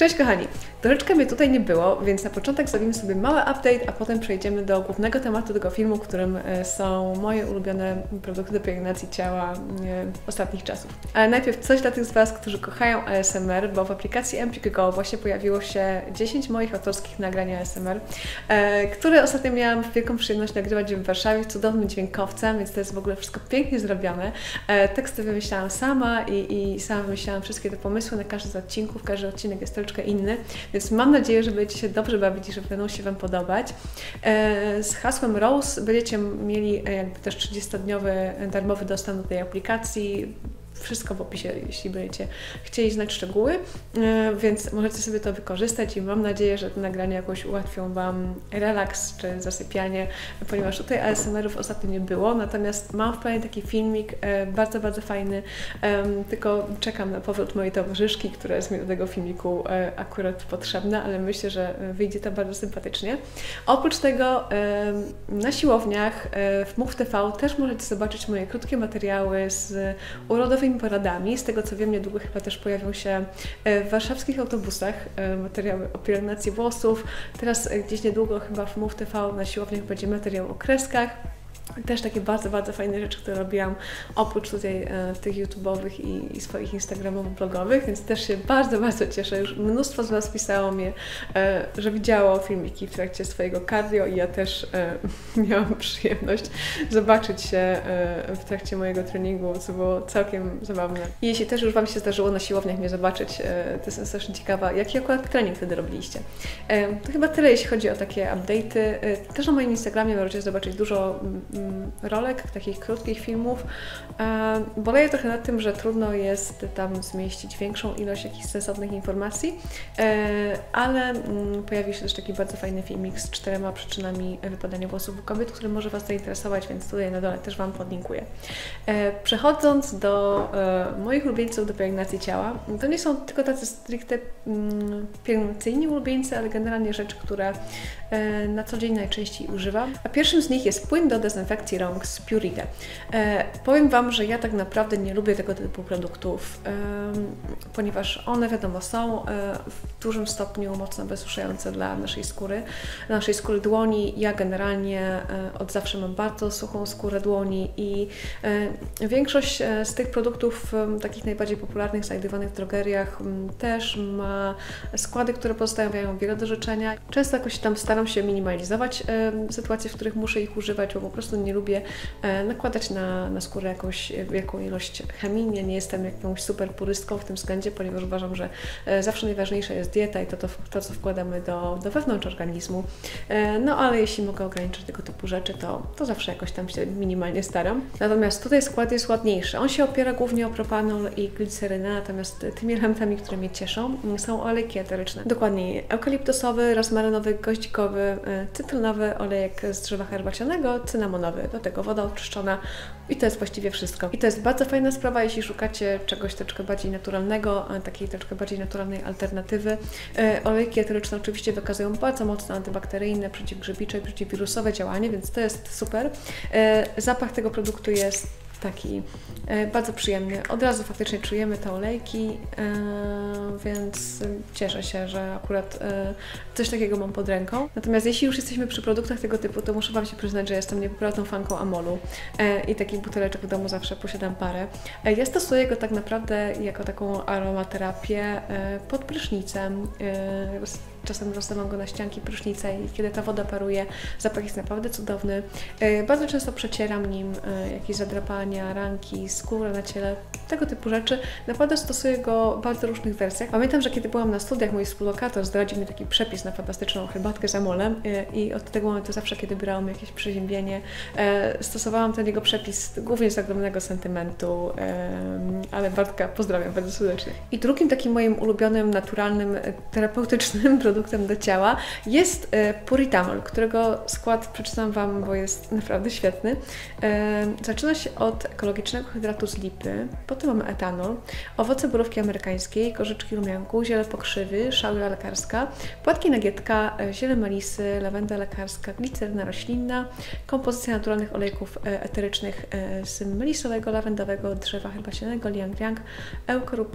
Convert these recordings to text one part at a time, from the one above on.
Cześć kochani! Troszeczkę mnie tutaj nie było, więc na początek zrobimy sobie mały update, a potem przejdziemy do głównego tematu tego filmu, którym są moje ulubione produkty do pielęgnacji ciała ostatnich czasów. Ale najpierw coś dla tych z Was, którzy kochają ASMR, bo w aplikacji Empik Go właśnie pojawiło się 10 moich autorskich nagrań ASMR, które ostatnio miałam wielką przyjemność nagrywać w Warszawie, cudownym dźwiękowcem, więc to jest w ogóle wszystko pięknie zrobione. Teksty wymyślałam sama i sama wymyślałam wszystkie te pomysły na każdy z odcinków, każdy odcinek jest troszeczkę inny. Więc mam nadzieję, że będziecie się dobrze bawić i że będą się Wam podobać. Z hasłem ROSE będziecie mieli jakby też 30-dniowy darmowy dostęp do tej aplikacji. Wszystko w opisie, jeśli będziecie chcieli znać szczegóły, więc możecie sobie to wykorzystać i mam nadzieję, że te nagrania jakoś ułatwią Wam relaks czy zasypianie, ponieważ tutaj ASMR-ów ostatnio nie było, natomiast mam w planie taki filmik, bardzo, bardzo fajny, tylko czekam na powrót mojej towarzyszki, która jest mi do tego filmiku akurat potrzebna, ale myślę, że wyjdzie to bardzo sympatycznie. Oprócz tego na siłowniach w Move TV też możecie zobaczyć moje krótkie materiały z urodowymi poradami. Z tego co wiem, niedługo chyba też pojawią się w warszawskich autobusach materiały o pielęgnacji włosów. Teraz gdzieś niedługo chyba w Move TV na siłowniach będzie materiał o kreskach. Też takie bardzo, bardzo fajne rzeczy, które robiłam oprócz tutaj tych YouTube'owych i swoich Instagramowo-blogowych, więc też się bardzo, bardzo cieszę. Już mnóstwo z Was pisało mnie, że widziało filmiki w trakcie swojego cardio i ja też miałam przyjemność zobaczyć się w trakcie mojego treningu, co było całkiem zabawne. I jeśli też już Wam się zdarzyło na siłowniach mnie zobaczyć, to jestem strasznie ciekawa, jaki akurat trening wtedy robiliście. To chyba tyle, jeśli chodzi o takie update'y. Też na moim Instagramie możecie zobaczyć dużo rolek, takich krótkich filmów. Boleję trochę nad tym, że trudno jest tam zmieścić większą ilość jakichś sensownych informacji, ale pojawił się też taki bardzo fajny filmik z 4 przyczynami wypadania włosów u kobiet, który może Was zainteresować, więc tutaj na dole też Wam podlinkuję. Przechodząc do moich ulubieńców do pielęgnacji ciała, to nie są tylko tacy stricte pielęgnacyjni ulubieńcy, ale generalnie rzeczy, które na co dzień najczęściej używam. A pierwszym z nich jest płyn do dezynfekcji rąk z Purite. Powiem Wam, że ja tak naprawdę nie lubię tego typu produktów, ponieważ one, wiadomo, są w dużym stopniu mocno wysuszające dla naszej skóry dłoni. Ja generalnie od zawsze mam bardzo suchą skórę dłoni i większość z tych produktów, takich najbardziej popularnych, znajdywanych w drogeriach, też ma składy, które pozostawiają wiele do życzenia. Często jakoś tam staram się minimalizować sytuacje, w których muszę ich używać, bo po prostu nie lubię nakładać na skórę jakąś wielką ilość chemii. Ja nie jestem jakąś super purystką w tym względzie, ponieważ uważam, że zawsze najważniejsza jest dieta i to co wkładamy do wewnątrz organizmu. No ale jeśli mogę ograniczyć tego typu rzeczy, to zawsze jakoś tam się minimalnie staram. Natomiast tutaj skład jest ładniejszy. On się opiera głównie o propanol i glicerynę, natomiast tymi elementami, które mnie cieszą, są olejki eteryczne. Dokładniej eukaliptosowy, rozmarynowy, goździkowy, cytrynowy, olejek z drzewa herbacianego, cynamonowy, do tego woda oczyszczona i to jest właściwie wszystko. I to jest bardzo fajna sprawa, jeśli szukacie czegoś troszkę bardziej naturalnego, takiej troszkę bardziej naturalnej alternatywy. Olejki eteryczne oczywiście wykazują bardzo mocno antybakteryjne, przeciwgrzybicze i przeciwwirusowe działanie, więc to jest super. Zapach tego produktu jest taki bardzo przyjemny. Od razu faktycznie czujemy te olejki, więc cieszę się, że akurat coś takiego mam pod ręką. Natomiast jeśli już jesteśmy przy produktach tego typu, to muszę Wam się przyznać, że jestem niepoprawną fanką amolu i takich buteleczek w domu zawsze posiadam parę. Ja stosuję go tak naprawdę jako taką aromaterapię pod prysznicem. Czasem rozlewam go na ścianki prysznica i kiedy ta woda paruje, zapach jest naprawdę cudowny. Bardzo często przecieram nim jakieś zadrapania, ranki, skórę na ciele, tego typu rzeczy. Naprawdę stosuję go w bardzo różnych wersjach. Pamiętam, że kiedy byłam na studiach, mój współlokator zdradził mi taki przepis na fantastyczną herbatkę z amolem i od tego momentu zawsze, kiedy brałam jakieś przeziębienie, stosowałam ten jego przepis głównie z ogromnego sentymentu, ale Bartka pozdrawiam bardzo serdecznie. I drugim takim moim ulubionym, naturalnym, terapeutycznym produktem do ciała jest Puritamol, którego skład przeczytam Wam, bo jest naprawdę świetny. Zaczyna się od od ekologicznego hydratu z lipy, potem mamy etanol, owoce borówki amerykańskiej, korzyczki rumianku, ziele pokrzywy, szalga lekarska, płatki nagietka, ziele melisy, lawenda lekarska, gliceryna roślinna, kompozycja naturalnych olejków eterycznych z melisowego, lawendowego, drzewa herbacianego, liang-liang,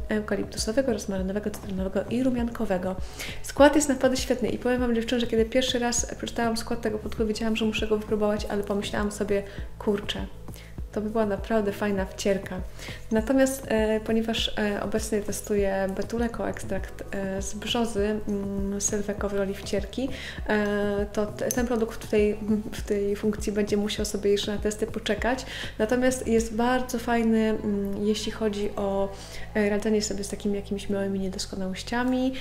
eukaliptusowego, rozmarynowego, cytrynowego i rumiankowego. Skład jest naprawdę świetny i powiem Wam, dziewczyny, że kiedy pierwszy raz przeczytałam skład tego pudła, wiedziałam, że muszę go wypróbować, ale pomyślałam sobie, kurczę, to by była naprawdę fajna wcierka. Natomiast ponieważ obecnie testuję Betuleco ekstrakt z brzozy, Sylveco w roli wcierki, to ten produkt w tej funkcji będzie musiał sobie jeszcze na testy poczekać. Natomiast jest bardzo fajny, jeśli chodzi o radzenie sobie z takimi jakimiś małymi niedoskonałościami.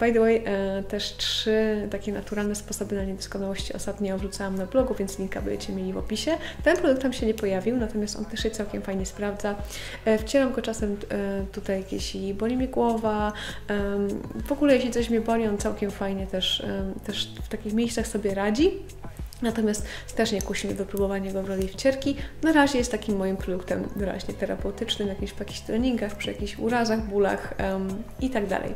By the way, też 3 takie naturalne sposoby na niedoskonałości ostatnio wrzucałam na blogu, więc linka będziecie mieli w opisie. Ten produkt tam się nie pojawił, natomiast on też się całkiem fajnie sprawdza. Wcieram go czasem tutaj, jeśli boli mnie głowa, w ogóle jeśli coś mnie boli, on całkiem fajnie też w takich miejscach sobie radzi. Natomiast też nie kusi mnie do próbowania go w roli wcierki. Na razie jest takim moim produktem doraźnie terapeutycznym, w jakichś treningach, przy jakichś urazach, bólach i tak dalej.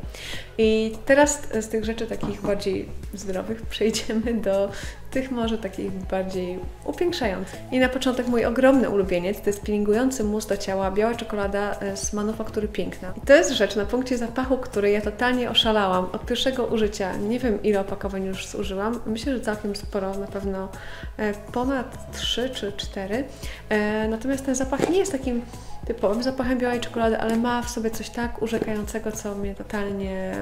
I teraz z tych rzeczy takich bardziej zdrowych przejdziemy do tych może takich bardziej upiększających. I na początek mój ogromny ulubieniec, to jest peelingujący mus do ciała, biała czekolada z Manufaktury Piękna. I to jest rzecz na punkcie zapachu, który ja totalnie oszalałam od pierwszego użycia. Nie wiem, ile opakowań już zużyłam. Myślę, że całkiem sporo, na pewno ponad 3 czy 4. Natomiast ten zapach nie jest takim typowym zapachem białej czekolady, ale ma w sobie coś tak urzekającego, co mnie totalnie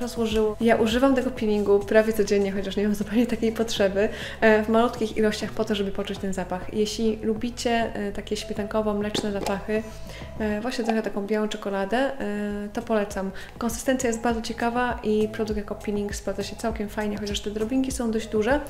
rozłożyło. Ja używam tego peelingu prawie codziennie, chociaż nie mam zupełnie takiej potrzeby, w malutkich ilościach po to, żeby poczuć ten zapach. Jeśli lubicie takie śmietankowo-mleczne zapachy, właśnie trochę taką białą czekoladę, to polecam. Konsystencja jest bardzo ciekawa i produkt jako peeling sprawdza się całkiem fajnie, chociaż te drobinki są dość duże.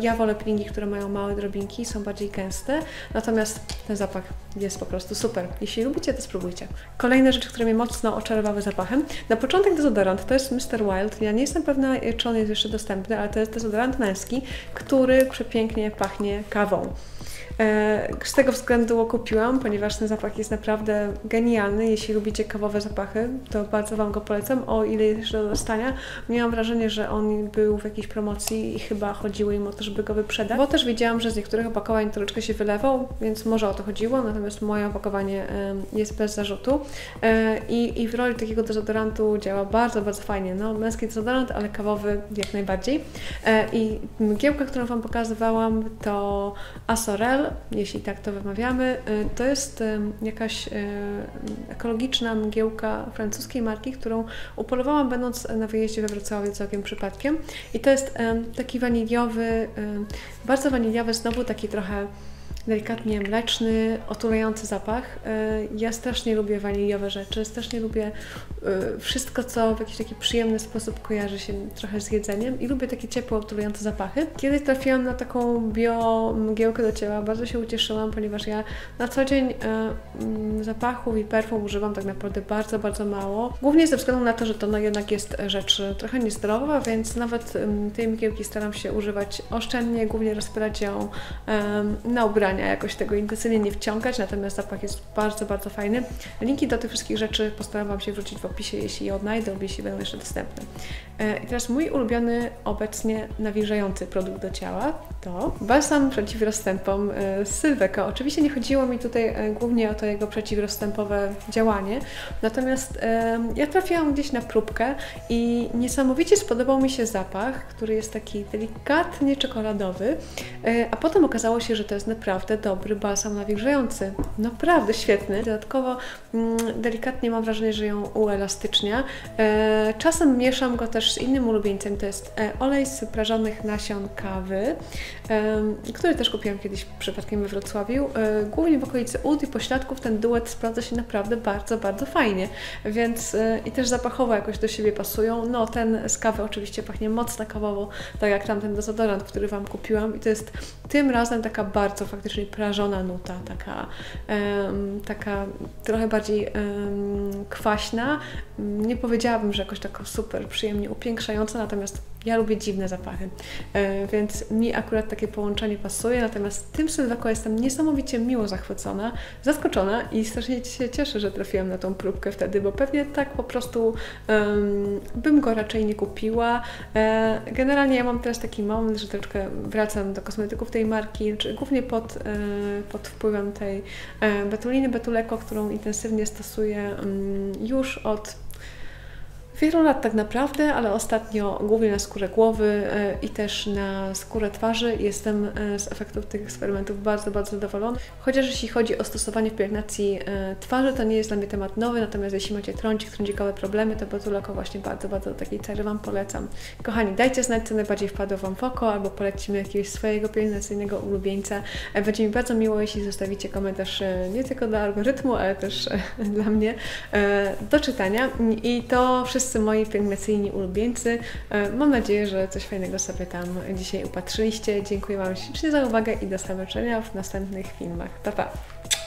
Ja wolę peelingi, które mają małe drobinki, są bardziej gęste, natomiast ten zapach jest po prostu super. Jeśli lubicie, to spróbujcie. Kolejne rzeczy, które mnie mocno oczarowały zapachem. Na początek dezodorant, to jest Mr. Wild. Ja nie jestem pewna, czy on jest jeszcze dostępny, ale to jest dezodorant męski, który przepięknie pachnie kawą. Z tego względu go kupiłam, ponieważ ten zapach jest naprawdę genialny. Jeśli lubicie kawowe zapachy, to bardzo Wam go polecam. O ile jest jeszcze do dostania, miałam wrażenie, że on był w jakiejś promocji i chyba chodziło im o to, żeby go wyprzedać. Bo też widziałam, że z niektórych opakowań troszeczkę się wylewał, więc może o to chodziło, natomiast moje opakowanie jest bez zarzutu. I w roli takiego dezodorantu działa bardzo, bardzo fajnie. No, męski dezodorant, ale kawowy jak najbardziej. I mgiełka, którą Wam pokazywałam, to Acorelle, jeśli tak to wymawiamy, to jest jakaś ekologiczna mgiełka francuskiej marki, którą upolowałam, będąc na wyjeździe we Wrocławiu całkiem przypadkiem. I to jest taki waniliowy, bardzo waniliowy, znowu taki trochę delikatnie mleczny, otulający zapach. Ja strasznie lubię waniliowe rzeczy, strasznie lubię wszystko, co w jakiś taki przyjemny sposób kojarzy się trochę z jedzeniem i lubię takie ciepłe, otulające zapachy. Kiedy trafiłam na taką bio mgiełkę do ciała, bardzo się ucieszyłam, ponieważ ja na co dzień zapachów i perfum używam tak naprawdę bardzo, bardzo mało. Głównie ze względu na to, że to no jednak jest rzecz trochę niezdrowa, więc nawet tej mgiełki staram się używać oszczędnie, głównie rozpylać ją na ubraniu, jakoś tego intensywnie nie wciągać, natomiast zapach jest bardzo, bardzo fajny. Linki do tych wszystkich rzeczy postaram Wam się wrzucić w opisie, jeśli je odnajdę, lub jeśli będą jeszcze dostępne. I teraz mój ulubiony, obecnie nawilżający produkt do ciała to balsam przeciwrozstępom z Sylveco. Oczywiście nie chodziło mi tutaj głównie o to jego przeciwrozstępowe działanie, natomiast ja trafiłam gdzieś na próbkę i niesamowicie spodobał mi się zapach, który jest taki delikatnie czekoladowy, a potem okazało się, że to jest naprawdę dobry balsam nawilżający. Naprawdę świetny. Dodatkowo delikatnie mam wrażenie, że ją uelastycznia. Czasem mieszam go też z innym ulubieńcem. To jest olej z prażonych nasion kawy, który też kupiłam kiedyś przypadkiem we Wrocławiu. Głównie w okolicy ud i pośladków ten duet sprawdza się naprawdę bardzo, bardzo fajnie. Więc i też zapachowo jakoś do siebie pasują. No ten z kawy oczywiście pachnie mocno kawowo, tak jak tamten dezodorant, który Wam kupiłam. I to jest tym razem taka bardzo faktycznie prażona nuta, taka trochę bardziej kwaśna. Nie powiedziałabym, że jakoś taka super przyjemnie upiększająca, natomiast Ja lubię dziwne zapachy, więc mi akurat takie połączenie pasuje, natomiast tym Sylveco jestem niesamowicie miło zachwycona, zaskoczona i strasznie się cieszę, że trafiłam na tą próbkę wtedy, bo pewnie tak po prostu bym go raczej nie kupiła. Generalnie ja mam teraz taki moment, że troszeczkę wracam do kosmetyków tej marki, czy głównie pod wpływem tej betuliny Betuleco, którą intensywnie stosuję już od wielu lat tak naprawdę, ale ostatnio głównie na skórę głowy i też na skórę twarzy. Jestem z efektów tych eksperymentów bardzo, bardzo zadowolona. Chociaż jeśli chodzi o stosowanie w pielęgnacji twarzy, to nie jest dla mnie temat nowy, natomiast jeśli macie trądzikowe problemy, to Betuleco właśnie bardzo, bardzo takiej cery Wam polecam. Kochani, dajcie znać, co najbardziej wpadło Wam w oko, albo polecimy jakiegoś swojego pielęgnacyjnego ulubieńca. Będzie mi bardzo miło, jeśli zostawicie komentarz nie tylko dla algorytmu, ale też dla mnie do czytania. I to wszystko moi pielęgnacyjni ulubieńcy. Mam nadzieję, że coś fajnego sobie tam dzisiaj upatrzyliście. Dziękuję Wam ślicznie za uwagę i do zobaczenia w następnych filmach. Pa, pa!